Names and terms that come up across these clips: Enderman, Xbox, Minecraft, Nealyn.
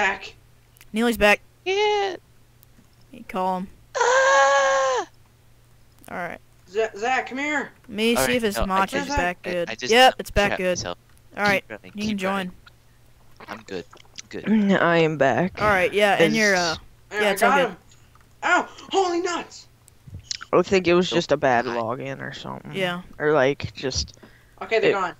back. Neely's back. Yeah. You call him. Ah! Alright. Zach, come here. Let me see if his match is back good. Yep, it's back good. Alright, you can join. I'm good. Good. I am back. Alright, yeah, and you're, yeah, it's all good. Ow! Holy nuts! I think it was just a bad login or something. Yeah. Or like, just... Okay, they're gone.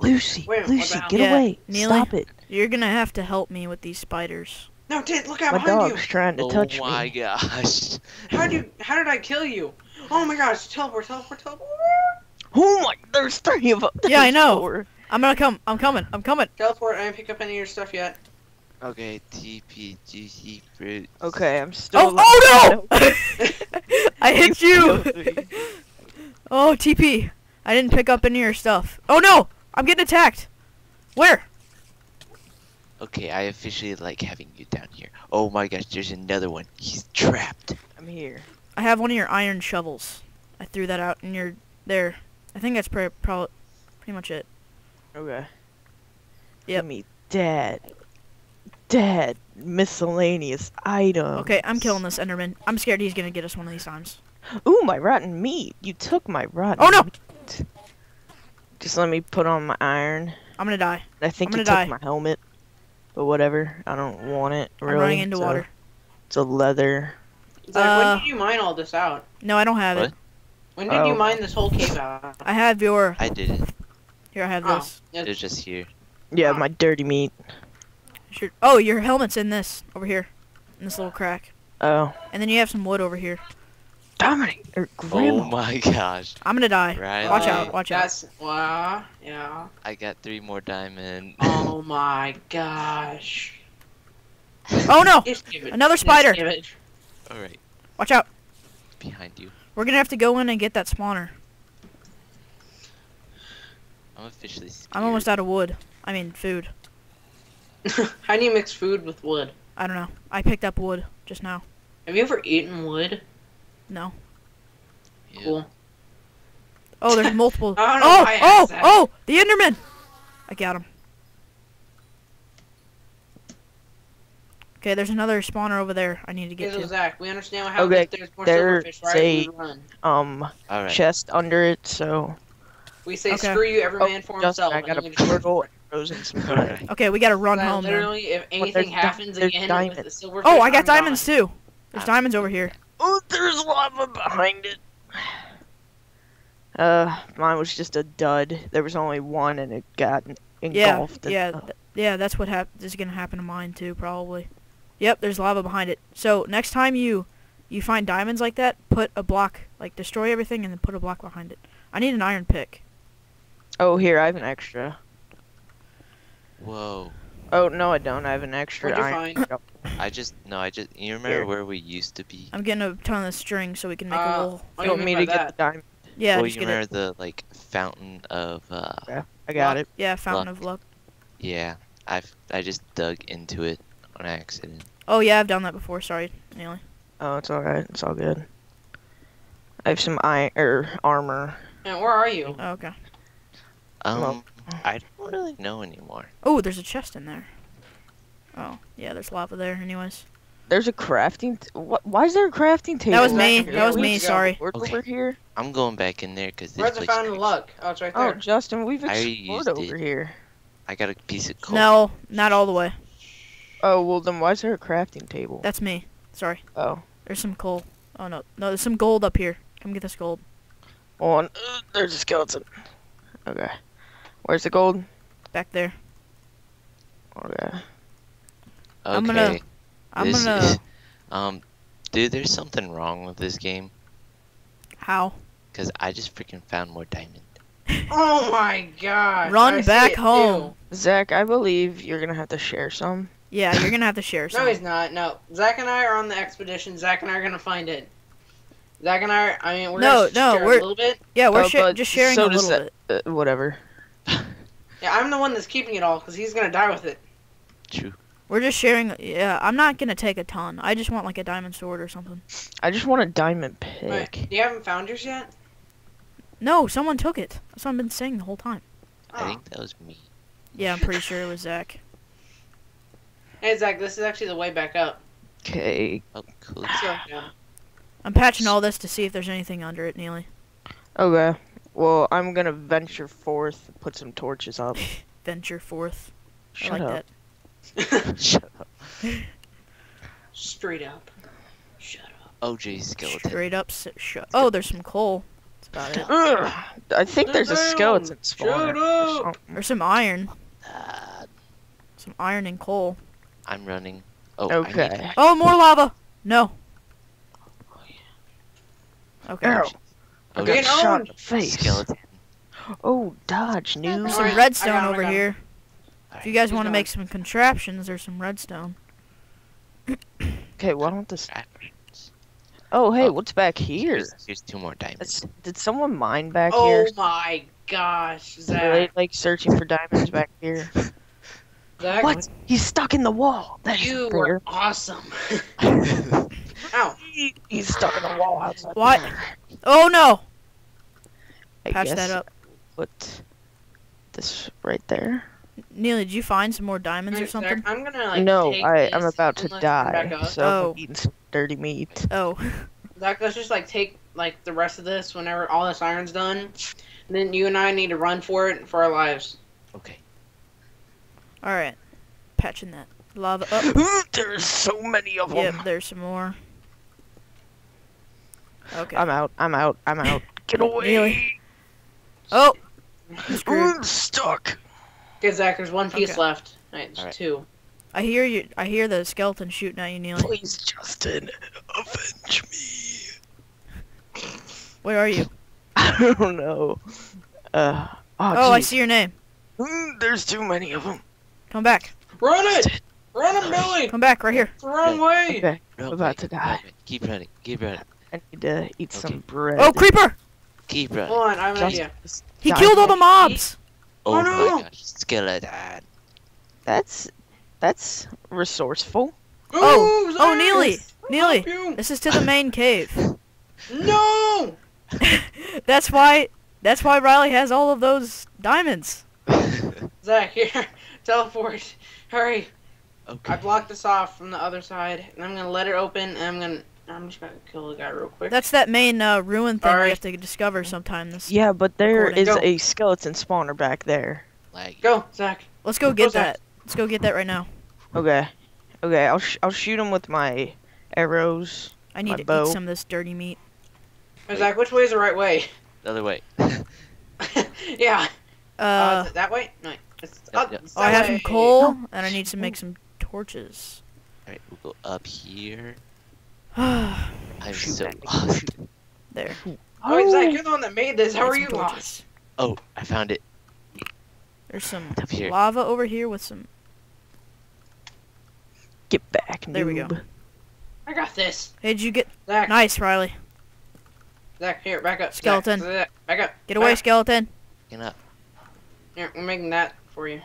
Lucy, Lucy, get away. Stop it. You're gonna have to help me with these spiders. No, Ted, look out behind you! My dog's trying to touch me. Oh my gosh. How did I kill you? Oh my gosh, teleport, teleport, teleport! Oh my, there's three of them! Yeah, I know! I'm coming! Teleport, I didn't pick up any of your stuff yet. Okay, TPGC fruit. Okay, I'm still. Oh no! I hit you! Oh, TP. I didn't pick up any of your stuff. Oh no! I'm getting attacked! Where? Okay, I officially like having you down here. Oh my gosh, there's another one. He's trapped. I'm here. I have one of your iron shovels. I threw that out and you're there. I think that's pretty much it. Okay. Yep. Give me dead miscellaneous items. Okay, I'm killing this Enderman. I'm scared he's gonna get us one of these times. Ooh, my rotten meat. You took my rotten meat. Just let me put on my iron. I'm gonna die. I think you took my helmet. But whatever. I don't want it, really. I'm running into water. It's a leather. Zach, when did you mine all this out? No, I don't have it. When did you mine this whole cave out? I have your... I didn't. Here, I have this. It was just here. Yeah, my dirty meat. Sure. Oh, your helmet's in this. Over here. In this little crack. Oh. And then you have some wood over here. Dominic! Oh my gosh. I'm gonna die. Right. Watch out, watch out. Wow, yeah. I got 3 more diamonds. Oh my gosh. Oh no! Another spider! Alright. Watch out. Behind you. We're gonna have to go in and get that spawner. I'm officially scared. I'm almost out of wood. I mean, food. How do you mix food with wood? I don't know. I picked up wood just now. Have you ever eaten wood? No. Yeah. Cool. Oh, there's multiple. Oh! The Enderman! I got him. Okay, there's another spawner over there. I need to get to. Zach, we understand how there's more silverfish, right? Run. Chest under it, so. We say screw you, every man for himself. I got a portal. Okay, we gotta run home. Literally, if anything happens again with the silverfish. Oh, I got diamonds too. There's diamonds over here. Oh, there's lava behind it. Mine was just a dud. There was only one, and it got engulfed. Yeah. That's what is gonna happen to mine too, probably. Yep, there's lava behind it. So next time you find diamonds like that, put a block, like destroy everything, and then put a block behind it. I need an iron pick. Oh, here I have an extra. Whoa. Oh no, I don't. I have an extra iron. I just. You remember where we used to be? I'm getting a ton of string so we can make a hole. You want me to get the diamond? Yeah. Well, you remember the like fountain of. Yeah, I got it. Yeah, fountain of luck. Yeah, I just dug into it on accident. Oh yeah, I've done that before. Sorry, Nealyn. Oh, it's all right. It's all good. I have some iron armor. And where are you? Oh, okay. I don't really know anymore. Oh, there's a chest in there. Oh, yeah, there's lava there anyways. There's a crafting... Why is there a crafting table? That was me. That was me, sorry. Over here. I'm going back in there because this place... Where's the fountain of luck? Oh, it's right there. Oh, Justin, we've explored over here. I got a piece of coal. No, not all the way. Oh, well then why is there a crafting table? That's me. Sorry. Oh. There's some coal. Oh, no. No, there's some gold up here. Come get this gold. On. There's a skeleton. Okay. Where's the gold? Back there. Okay. I'm gonna. Dude, there's something wrong with this game. How? Because I just freaking found more diamond. Oh my god! Run back home, Zach. I believe you're gonna have to share some. Yeah, you're gonna have to share some. No, he's not. No, Zach and I are on the expedition. Zach and I are gonna find it. Zach and I. I mean, we're gonna share a little bit. Yeah, we're just sharing a little bit. Whatever. Yeah, I'm the one that's keeping it all, because he's going to die with it. True. We're just sharing... Yeah, I'm not going to take a ton. I just want, like, a diamond sword or something. I just want a diamond pick. Wait, you haven't found yours yet? No, someone took it. That's what I've been saying the whole time. I think that was me. Yeah, I'm pretty sure it was Zach. Hey, Zach, this is actually the way back up. Okay. Oh, cool. So, yeah. I'm patching all this to see if there's anything under it, Neely. Okay. Well, I'm gonna venture forth and put some torches up. Venture forth. Shut I like up. That. Shut up. Straight up. Shut up. Oh, geez, skeleton. Straight up, shut. Oh, there's some coal. That's about it. I think there's a skeleton spawner. Shut up! Or some iron. Some iron and coal. I'm running. Oh, okay. I need... Oh, more lava! No. Oh, yeah. Okay. Ow. I got shot in the face. Skeleton. Oh, dodge, noob. Some redstone over here. If you guys want to make some contraptions, there's some redstone. Okay, why don't this... Oh, hey, what's back here? Here's two more diamonds. Did someone mine back here? Oh my gosh, Zach. Were they, like, searching for diamonds back here? Zach? What? He's stuck in the wall. That's you were awesome. Ow. He's stuck in the wall. Outside. What? Oh, no. Patch that up. Put this right there. Neely, did you find some more diamonds or something? Zach, I'm gonna, like, no, I'm about to die, so I'm eating some dirty meat. Oh. Zach, let's just, like, take, like, the rest of this whenever all this iron's done, and then you and I need to run for it for our lives. Okay. Alright. Patching that lava up. There's so many of them. Yep, there's some more. Okay. I'm out. Get away! Neely. Oh! I'm stuck! Okay, Zach, there's one piece left. Alright, there's two. I hear you. I hear the skeleton shooting at you, Neely. Please, Justin, avenge me. Where are you? I don't know. Oh, I see your name. There's too many of them. Come back. Run it! Run him, Billy! Come back, right here. It's the wrong way! Okay, I'm about to die. Keep running, keep running. I need to eat some bread. Oh, creeper! Keep running. Hold on, I have an idea. He killed all the mobs! Oh, no. My gosh, skeleton. That's resourceful. Ooh, oh, Neely, this is to the main cave. No. that's why Riley has all of those diamonds. Zach, here, teleport, hurry. Okay. I blocked this off from the other side, and I'm gonna let it open, and I'm just gonna kill the guy real quick. That's that main ruin thing we have to discover sometime. Yeah, but there is a skeleton spawner back there. Like, go, Zach. Let's go get that. Let's go get that right now. Okay. Okay, I'll shoot him with my arrows. I need to eat some of this dirty meat. Hey, Zach, which way is the right way? The other way. Yeah. Is it that way? No. It's up, it's I have some coal, and I need to make some torches. Alright, we'll go up here. I'm so lost. There. Oh, wait, Zach, you're the one that made this. How are you lost? Oh, I found it. There's some lava over here with some... Get back, noob. There we go. I got this. Hey, did you get... Zach. Nice, Riley. Zach, here, back up. Skeleton. Zach, back up. Get away, skeleton. Get up. Here, we're making that for you.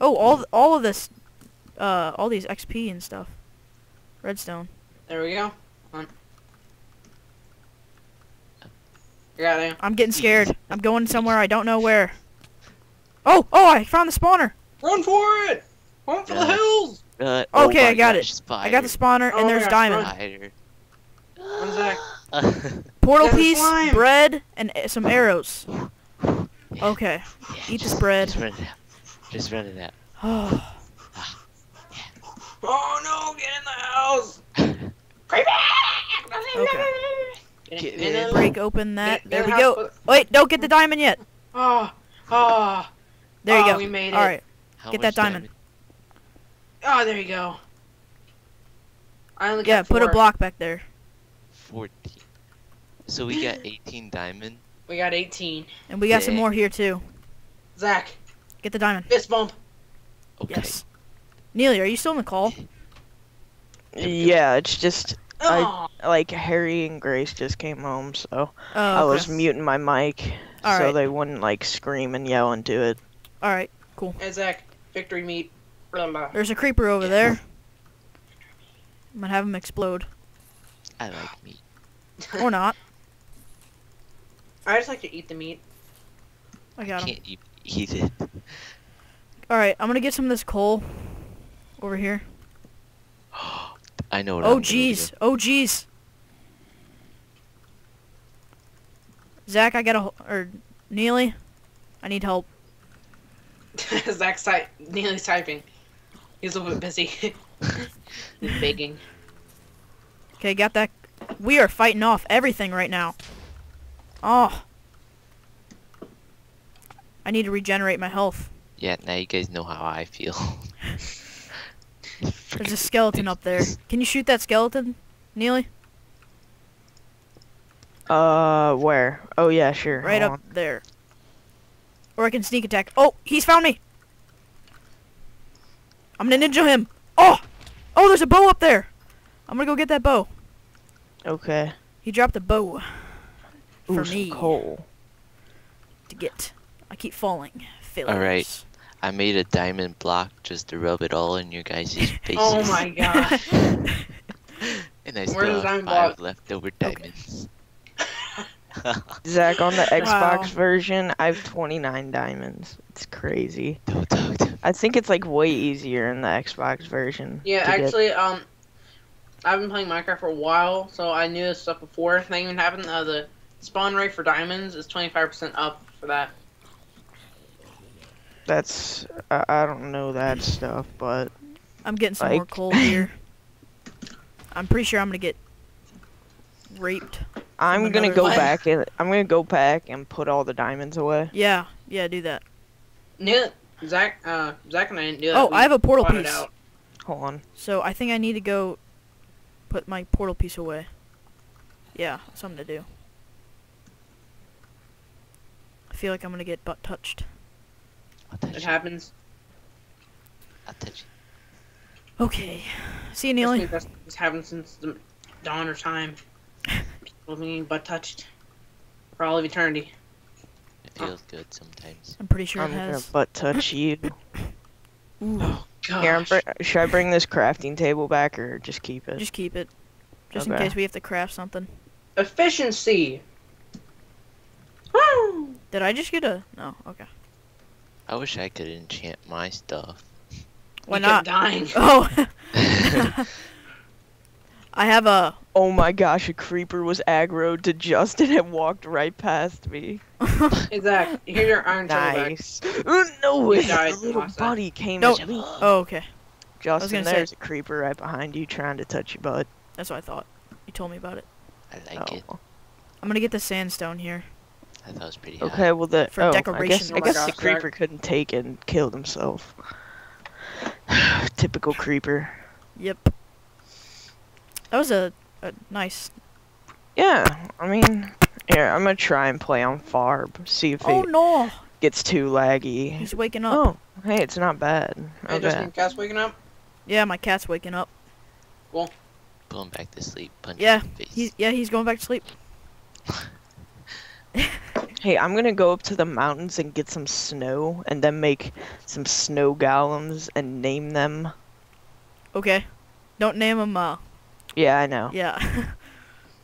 Oh, all of this... all these XP and stuff. Redstone. There we go. On. Got it. I'm getting scared. I'm going somewhere I don't know where. Oh! I found the spawner. Run for it! Run for the hills! Okay, I got it. I got the spawner, and there's diamond. Portal piece, bread, and some arrows. Okay, eat this bread. Just run it out. Oh no, get in the house! Creepy! Okay. Break open that. There we go. Wait, don't get the diamond yet. Oh. There you go. We made it. Alright. Get that diamond. Oh, there you go. I only got put a block back there. 14. So we got 18 diamond. We got 18. And we got some more here, too. Zach. Get the diamond. Fist bump. Okay. Yes. Neely, are you still in the call? Yeah, it's just like Harry and Grace just came home, so I was muting my mic so they wouldn't like scream and yell and do it. All right, cool. Hey Zach, victory meat. There's a creeper over there. I'm gonna have him explode. I like meat. Or not. I just like to eat the meat. I got him. Can't eat it. All right, I'm gonna get some of this coal. over here. I know what I'm gonna do. Oh jeez. Zach, I got a... or Neely, I need help. Zach's Neely's typing. He's a little bit busy. He's begging. Okay, got that. We are fighting off everything right now. Oh. I need to regenerate my health. Yeah, now you guys know how I feel. There's a skeleton up there. Can you shoot that skeleton, Neely? Where? Oh, yeah, sure. Right up there. Or I can sneak attack. Oh, he's found me! I'm gonna ninja him! Oh! Oh, there's a bow up there! I'm gonna go get that bow. Okay. He dropped a bow. For me. Coal. To get. I keep falling. Failures. Alright. I made a diamond block just to rub it all in your guys' faces. Oh my god. And I still have 5 leftover diamonds. Okay. Zach, on the Xbox version, I have 29 diamonds. It's crazy. I think it's like way easier in the Xbox version. Yeah, actually, I've been playing Minecraft for a while, so I knew this stuff before. That even happened. The spawn rate for diamonds is 25% up for that. That's... I don't know that stuff, but... I'm getting some more coal here. I'm pretty sure I'm gonna get... raped. I'm gonna go back and... I'm gonna go back and put all the diamonds away. Yeah. Yeah, do that. Yeah, Zach and I didn't do that. Oh, I have a portal piece. Hold on. So, I think I need to go... put my portal piece away. Yeah, something to do. I feel like I'm gonna get butt-touched. It happens. I'll touch you. Okay. See you, Neely. This happened since the dawn of time. People being butt touched for all of eternity. It feels good sometimes. I'm pretty sure it has. I'm gonna butt touch you. Ooh. Oh, gosh. Here, should I bring this crafting table back or just keep it? Just keep it. Just in case we have to craft something. Efficiency! Woo! Did I just get a... no, okay. I wish I could enchant my stuff. Why not? Dying. Oh. I have a... oh my gosh, a creeper was aggroed to Justin and walked right past me. Exactly. Here's your iron shovel back. No way. The little buddy came at me. Oh, okay. Justin, there's a creeper right behind you trying to touch your butt. That's what I thought. You told me about it. I like it. I'm gonna get the sandstone here. I thought it was pretty high. Okay, well the I guess the creeper couldn't take it and killed himself. Typical creeper. Yep. That was a nice. Yeah, I mean, here I'm gonna try and play on Farb. See if it gets too laggy. He's waking up. Oh, hey, it's not bad. Hey, Justin, cat's waking up. Yeah, my cat's waking up. Cool. Pull him back to sleep. Punch him in the face. He's going back to sleep. Hey, I'm gonna go up to the mountains and get some snow, and then make some snow golems and name them. Okay. Don't name them, yeah, I know. Yeah.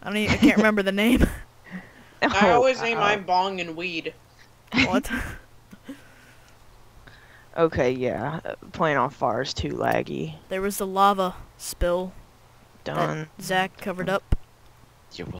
I can't remember the name. I always name mine Bong and Weed. What? Okay, yeah. Playing on fire is too laggy. There was the lava spill. Done. Zach covered up. You're welcome.